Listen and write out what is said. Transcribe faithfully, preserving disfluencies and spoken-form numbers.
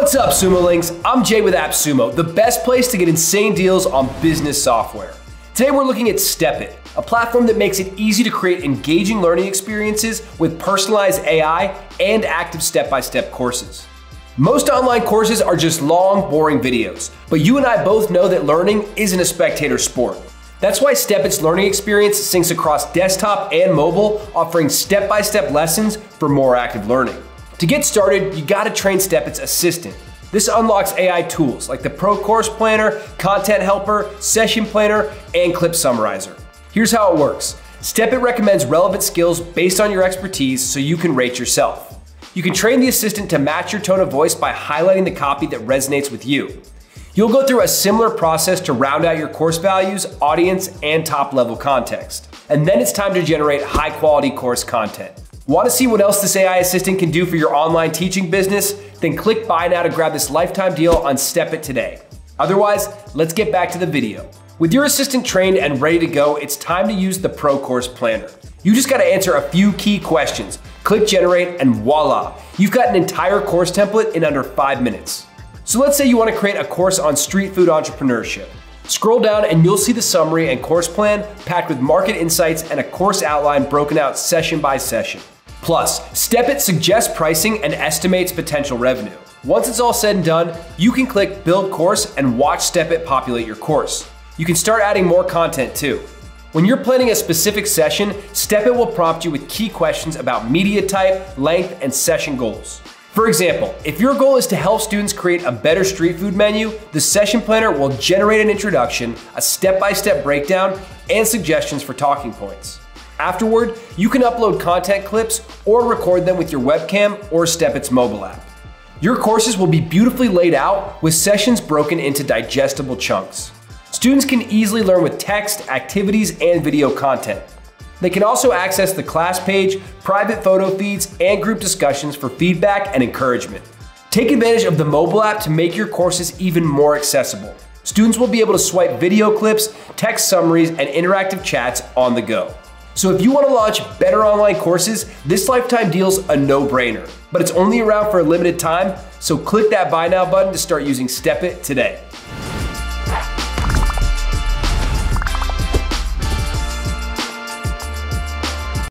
What's up, SumoLinks? I'm Jay with AppSumo, the best place to get insane deals on business software. Today we're looking at Steppit, a platform that makes it easy to create engaging learning experiences with personalized A I and active step-by-step courses. Most online courses are just long, boring videos, but you and I both know that learning isn't a spectator sport. That's why Steppit's learning experience syncs across desktop and mobile, offering step-by-step lessons for more active learning. To get started, you gotta train Steppit's assistant. This unlocks A I tools like the Pro Course Planner, Content Helper, Session Planner, and Clip Summarizer. Here's how it works. Steppit recommends relevant skills based on your expertise so you can rate yourself. You can train the assistant to match your tone of voice by highlighting the copy that resonates with you. You'll go through a similar process to round out your course values, audience, and top-level context. And then it's time to generate high-quality course content. Want to see what else this A I assistant can do for your online teaching business? Then click buy now to grab this lifetime deal on Steppit today. Otherwise, let's get back to the video. With your assistant trained and ready to go, it's time to use the Pro Course Planner. You just got to answer a few key questions, click generate, and voila, you've got an entire course template in under five minutes. So let's say you want to create a course on street food entrepreneurship. Scroll down and you'll see the summary and course plan packed with market insights and a course outline broken out session by session. Plus, Steppit suggests pricing and estimates potential revenue. Once it's all said and done, you can click Build Course and watch Steppit populate your course. You can start adding more content too. When you're planning a specific session, Steppit will prompt you with key questions about media type, length, and session goals. For example, if your goal is to help students create a better street food menu, the session planner will generate an introduction, a step-by-step breakdown, and suggestions for talking points. Afterward, you can upload content clips or record them with your webcam or Steppit's mobile app. Your courses will be beautifully laid out with sessions broken into digestible chunks. Students can easily learn with text, activities, and video content. They can also access the class page, private photo feeds, and group discussions for feedback and encouragement. Take advantage of the mobile app to make your courses even more accessible. Students will be able to swipe video clips, text summaries, and interactive chats on the go. So if you want to launch better online courses, this lifetime deal's a no-brainer, but it's only around for a limited time, so click that buy now button to start using Steppit today.